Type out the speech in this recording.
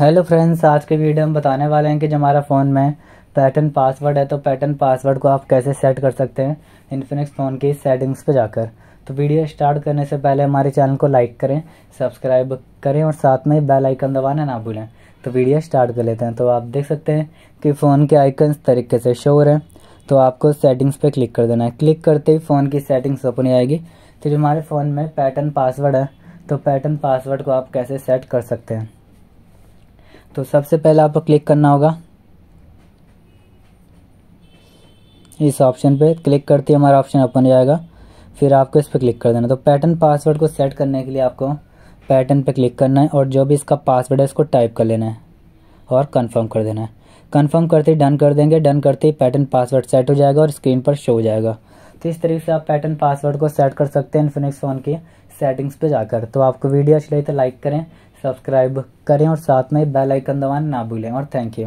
Hello friends, आज के video में बताने वाले हैं कि जो हमारा फ़ोन में पैटर्न पासवर्ड है तो पैटर्न पासवर्ड को आप कैसे सेट कर सकते हैं इन्फिनिक्स फ़ोन की सेटिंग्स पे जाकर। तो वीडियो स्टार्ट करने से पहले हमारे चैनल को लाइक करें, सब्सक्राइब करें और साथ में बेल आइकन दबाना ना भूलें। तो वीडियो स्टार्ट कर लेते हैं। तो आप देख सकते हैं कि फ़ोन के आइकन इस तरीके से शो हो रहे हैं। तो आपको सेटिंग्स पर क्लिक कर देना है। क्लिक करते ही फ़ोन की सेटिंग्स ओपन हो जाएगी। तो जो हमारे फ़ोन में पैटर्न पासवर्ड है तो पैटर्न पासवर्ड को आप कैसे सेट कर सकते हैं, तो सबसे पहले आपको क्लिक करना होगा इस ऑप्शन पे। क्लिक करते ही हमारा ऑप्शन ओपन हो जाएगा, फिर आपको इस पर क्लिक कर देना। तो पैटर्न पासवर्ड को सेट करने के लिए आपको पैटर्न पे क्लिक करना है और जो भी इसका पासवर्ड है इसको टाइप कर लेना है और कंफर्म कर देना है। कंफर्म करते ही डन कर देंगे। डन करते ही पैटर्न पासवर्ड सेट हो जाएगा और स्क्रीन पर शो हो जाएगा। तो इस तरीके से आप पैटर्न पासवर्ड को सेट कर सकते हैं इन्फिनिक्स फ़ोन की सेटिंग्स पे जाकर। तो आपको वीडियो अच्छी लगी तो लाइक करें, सब्सक्राइब करें और साथ में बेल आइकन दबाना ना भूलें। और थैंक यू।